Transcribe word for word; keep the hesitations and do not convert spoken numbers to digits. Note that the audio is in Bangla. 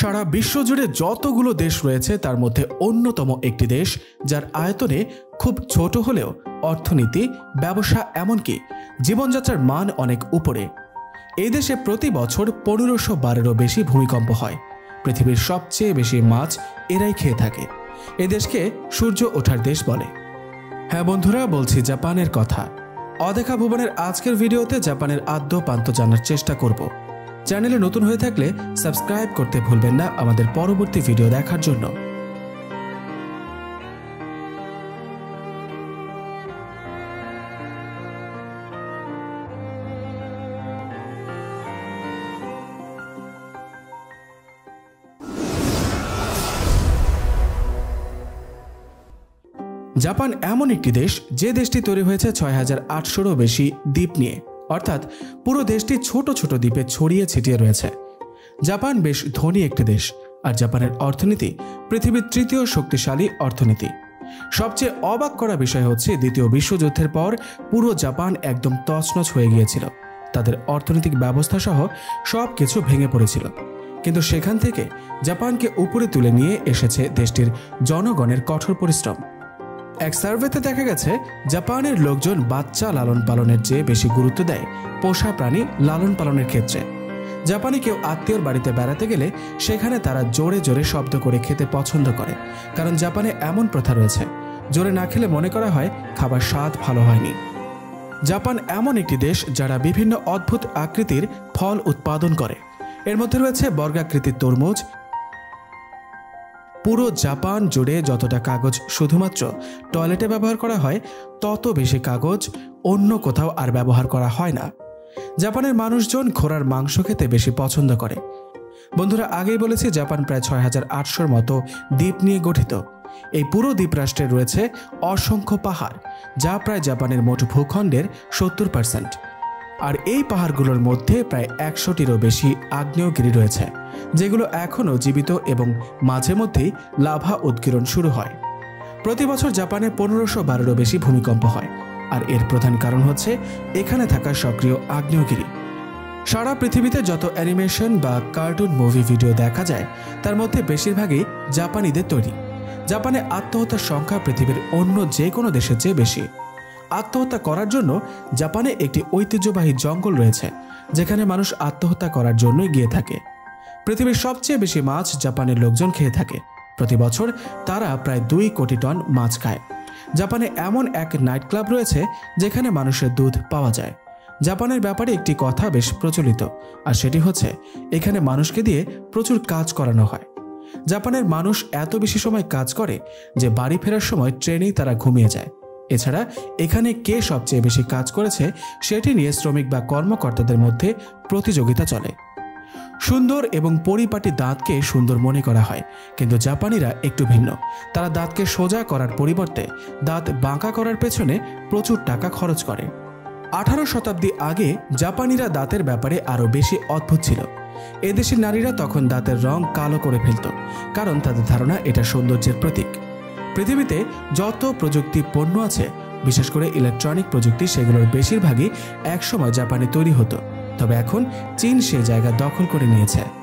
সারা বিশ্বজুড়ে যতগুলো দেশ রয়েছে তার মধ্যে অন্যতম একটি দেশ যার আয়তনে খুব ছোট হলেও অর্থনীতি, ব্যবসা এমনকি জীবনযাত্রার মান অনেক উপরে। এই দেশে প্রতি বছর পনেরোশো বারেরও বেশি ভূমিকম্প হয়। পৃথিবীর সবচেয়ে বেশি মাছ এরাই খেয়ে থাকে। এদেশকে সূর্য ওঠার দেশ বলে। হ্যাঁ বন্ধুরা, বলছি জাপানের কথা। অদেখা ভুবনের আজকের ভিডিওতে জাপানের আদ্য প্রান্ত জানার চেষ্টা করব। চ্যানেলে নতুন হয়ে থাকলে সাবস্ক্রাইব করতে ভুলবেন না আমাদের পরবর্তী ভিডিও দেখার জন্য। জাপান এমন একটি দেশ যে দেশটি তৈরি হয়েছে ছয় হাজার আটশোরও বেশি দ্বীপ নিয়ে, অর্থাৎ পুরো দেশটি ছোট ছোট দ্বীপে ছড়িয়ে ছিটিয়ে রয়েছে। জাপান বেশ ধনী একটি দেশ, আর জাপানের অর্থনীতি পৃথিবীর তৃতীয় শক্তিশালী অর্থনীতি। সবচেয়ে অবাক করা বিষয় হচ্ছে দ্বিতীয় বিশ্বযুদ্ধের পর পুরো জাপান একদম তছনছ হয়ে গিয়েছিল। তাদের অর্থনৈতিক ব্যবস্থা সহ সব কিছু ভেঙে পড়েছিল, কিন্তু সেখান থেকে জাপানকে উপরে তুলে নিয়ে এসেছে দেশটির জনগণের কঠোর পরিশ্রম। এক সার্ভেতে দেখা গেছে জাপানের লোকজন বাচ্চা লালন পালনের চেয়ে বেশি গুরুত্ব দেয় পোষা প্রাণী লালন পালনের ক্ষেত্রে। জাপানি কেউ আত্মীয়র বাড়িতে বেড়াতে গেলে সেখানে তারা জোরে জোরে শব্দ করে খেতে পছন্দ করে, কারণ জাপানে এমন প্রথা রয়েছে জোরে না খেলে মনে করা হয় খাবার স্বাদ ভালো হয়নি। জাপান এমন একটি দেশ যারা বিভিন্ন অদ্ভুত আকৃতির ফল উৎপাদন করে। এর মধ্যে রয়েছে বর্গাকৃতির তরমুজ। পুরো জাপান জুড়ে যতটা কাগজ শুধুমাত্র টয়লেটে ব্যবহার করা হয় তত বেশি কাগজ অন্য কোথাও আর ব্যবহার করা হয় না। জাপানের মানুষজন ঘোড়ার মাংস খেতে বেশি পছন্দ করে। বন্ধুরা, আগেই বলেছি জাপান প্রায় ছয় হাজার আটশোর মতো দ্বীপ নিয়ে গঠিত। এই পুরো দ্বীপরাষ্ট্রে রয়েছে অসংখ্য পাহাড়, যা প্রায় জাপানের মোট ভূখণ্ডের সত্তর পার্সেন্ট। আর এই পাহাড়গুলোর মধ্যে প্রায় একশোটিরও বেশি আগ্নেয়গিরি রয়েছে, যেগুলো এখনও জীবিত এবং মাঝে মধ্যেই লাভা উৎকীরণ শুরু হয়। প্রতি বছর জাপানে পনেরোশো বারেরও বেশি ভূমিকম্প হয়, আর এর প্রধান কারণ হচ্ছে এখানে থাকা সক্রিয় আগ্নেয়গিরি। সারা পৃথিবীতে যত অ্যানিমেশন বা কার্টুন মুভি ভিডিও দেখা যায় তার মধ্যে বেশিরভাগই জাপানিদের তৈরি। জাপানে আত্মহত্যার সংখ্যা পৃথিবীর অন্য যে কোনো দেশের চেয়ে বেশি। আত্মহত্যা করার জন্য জাপানে একটি ঐতিহ্যবাহী জঙ্গল রয়েছে, যেখানে মানুষ আত্মহত্যা করার জন্য গিয়ে থাকে। পৃথিবীর সবচেয়ে বেশি মাছ জাপানের লোকজন খেয়ে থাকে। প্রতি বছর তারা প্রায় দুই কোটি টন মাছ খায়। জাপানে এমন এক নাইট ক্লাব রয়েছে যেখানে মানুষের দুধ পাওয়া যায়। জাপানের ব্যাপারে একটি কথা বেশ প্রচলিত, আর সেটি হচ্ছে এখানে মানুষকে দিয়ে প্রচুর কাজ করানো হয়। জাপানের মানুষ এত বেশি সময় কাজ করে যে বাড়ি ফেরার সময় ট্রেনেই তারা ঘুমিয়ে যায়। এছাড়া এখানে কে সবচেয়ে বেশি কাজ করেছে সেটি নিয়ে শ্রমিক বা কর্মকর্তাদের মধ্যে প্রতিযোগিতা চলে। সুন্দর এবং পরিপাটি দাঁতকে সুন্দর মনে করা হয়, কিন্তু জাপানিরা একটু ভিন্ন। তারা দাঁতকে সোজা করার পরিবর্তে দাঁত বাঁকা করার পেছনে প্রচুর টাকা খরচ করে। আঠারো শতাব্দী আগে জাপানিরা দাঁতের ব্যাপারে আরও বেশি অদ্ভুত ছিল। এদেশের নারীরা তখন দাঁতের রং কালো করে ফেলত, কারণ তাদের ধারণা এটা সৌন্দর্যের প্রতীক। পৃথিবীতে যত প্রযুক্তি পণ্য আছে, বিশেষ করে ইলেকট্রনিক প্রযুক্তি, সেগুলোর বেশিরভাগই একসময় জাপানে তৈরি হতো, তবে এখন চীন সে জায়গা দখল করে নিয়েছে।